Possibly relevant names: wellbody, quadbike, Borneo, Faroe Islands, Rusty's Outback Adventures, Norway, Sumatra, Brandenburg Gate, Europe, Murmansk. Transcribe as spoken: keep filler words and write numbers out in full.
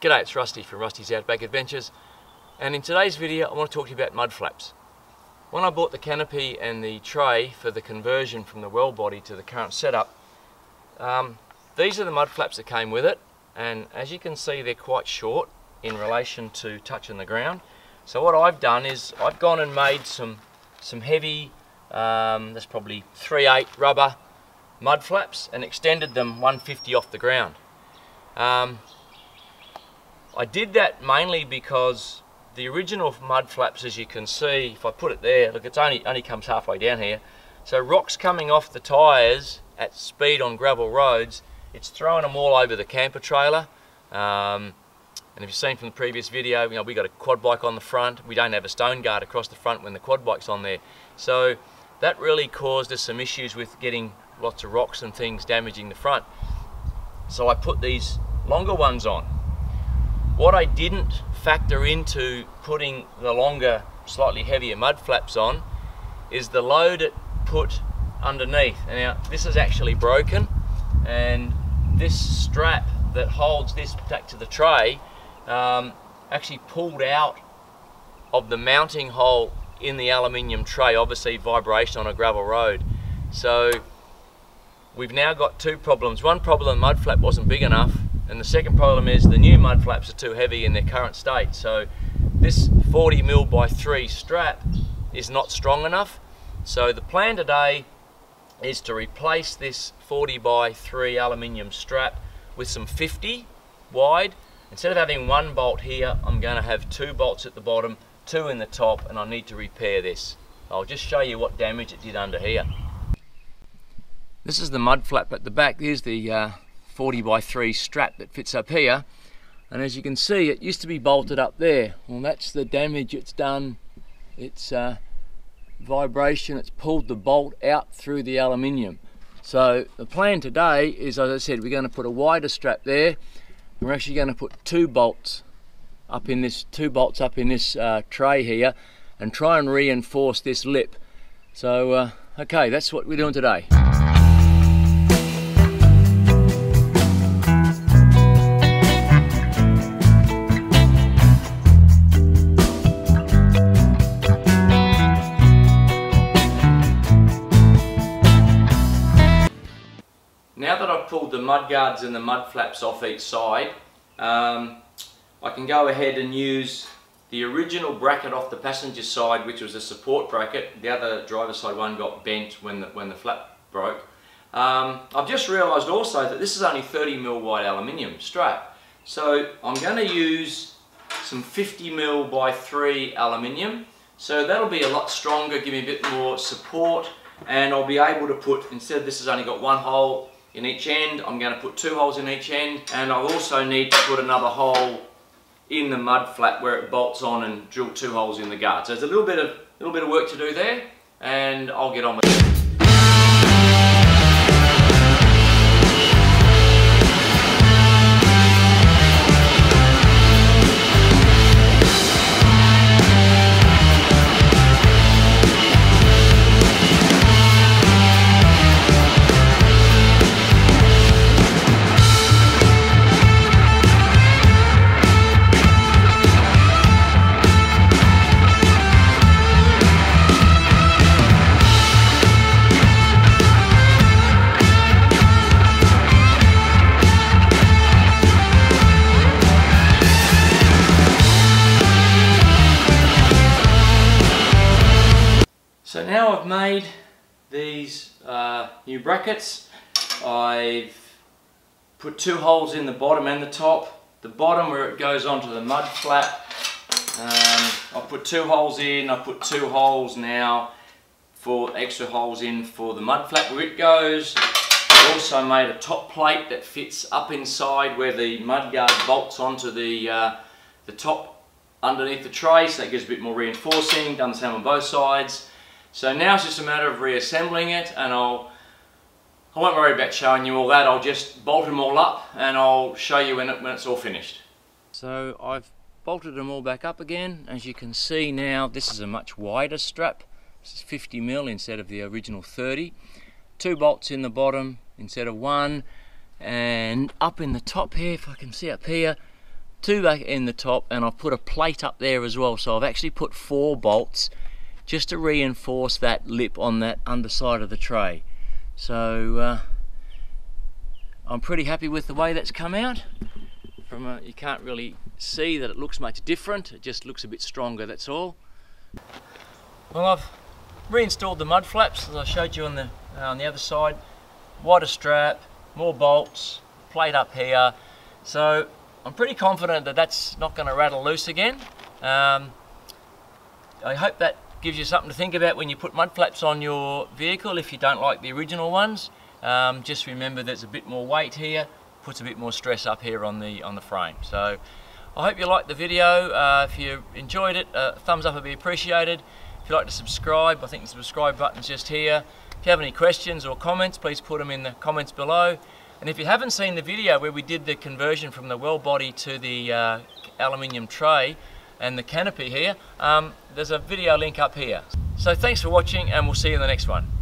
G'day, it's Rusty from Rusty's Outback Adventures, and in today's video I want to talk to you about mud flaps. When I bought the canopy and the tray for the conversion from the well body to the current setup, um, these are the mud flaps that came with it, and as you can see they're quite short in relation to touching the ground. So what I've done is I've gone and made some, some heavy, um, that's probably three eighths rubber mud flaps and extended them one fifty off the ground. Um, I did that mainly because the original mud flaps, as you can see, if I put it there, look, it's only, only comes halfway down here. So rocks coming off the tyres at speed on gravel roads, it's throwing them all over the camper trailer. Um, and if you've seen from the previous video, you know, we got a quad bike on the front. We don't have a stone guard across the front when the quad bike's on there. So that really caused us some issues with getting lots of rocks and things damaging the front. So I put these longer ones on. What I didn't factor into putting the longer, slightly heavier mud flaps on is the load it put underneath. And now this is actually broken, and this strap that holds this back to the tray um, actually pulled out of the mounting hole in the aluminium tray, obviously vibration on a gravel road. So we've now got two problems. One problem, mud flap wasn't big enough. And the second problem is the new mud flaps are too heavy in their current state. So this forty mil by three strap is not strong enough. So the plan today is to replace this forty by three aluminium strap with some fifty wide. Instead of having one bolt here, I'm going to have two bolts at the bottom, two in the top, and I need to repair this. I'll just show you what damage it did under here. This is the mud flap at the back. There's the uh, forty by three strap that fits up here, and as you can see it used to be bolted up there. Well, that's the damage it's done. It's uh, vibration, it's pulled the bolt out through the aluminium. So the plan today is, as I said, we're going to put a wider strap there, and we're actually going to put two bolts up in this two bolts up in this uh, tray here and try and reinforce this lip. So uh, okay, that's what we're doing today. Now that I've pulled the mud guards and the mud flaps off each side, um, I can go ahead and use the original bracket off the passenger side, which was a support bracket. The other driver's side one got bent when the, when the flap broke. Um, I've just realised also that this is only thirty mil wide aluminium strap. So I'm going to use some fifty mil by three aluminium. So that'll be a lot stronger, give me a bit more support, and I'll be able to put, instead this has only got one hole in each end, I'm going to put two holes in each end, and I also need to put another hole in the mud flap where it bolts on and drill two holes in the guard. So there's a little bit of little bit of work to do there, and I'll get on with it. So now I've made these uh, new brackets. I've put two holes in the bottom and the top. The bottom where it goes onto the mud flap, um, I put two holes in. I put two holes now for extra holes in for the mud flap where it goes. I also made a top plate that fits up inside where the mud guard bolts onto the, uh, the top underneath the tray, so that gives a bit more reinforcing. Done the same on both sides. So now it's just a matter of reassembling it, and I'll, I won't worry about showing you all that. I'll just bolt them all up and I'll show you when, it, when it's all finished. So I've bolted them all back up again. As you can see now, this is a much wider strap. This is fifty mil instead of the original thirty. Two bolts in the bottom instead of one. And up in the top here, if I can see up here, two back in the top, and I've put a plate up there as well. So I've actually put four bolts just to reinforce that lip on that underside of the tray. So uh, I'm pretty happy with the way that's come out. From a, you can't really see that it looks much different, it just looks a bit stronger, that's all. Well, I've reinstalled the mud flaps as I showed you on the, uh, on the other side. Wider strap, more bolts, plate up here. So I'm pretty confident that that's not going to rattle loose again. Um, I hope that gives you something to think about when you put mud flaps on your vehicle if you don't like the original ones. Um, just remember there's a bit more weight here, puts a bit more stress up here on the on the frame. So I hope you liked the video. Uh, if you enjoyed it, a uh, thumbs up would be appreciated. If you'd like to subscribe, I think the subscribe button's just here. If you have any questions or comments, please put them in the comments below. And if you haven't seen the video where we did the conversion from the well body to the uh, aluminium tray and the canopy here, um, there's a video link up here. So thanks for watching, and we'll see you in the next one.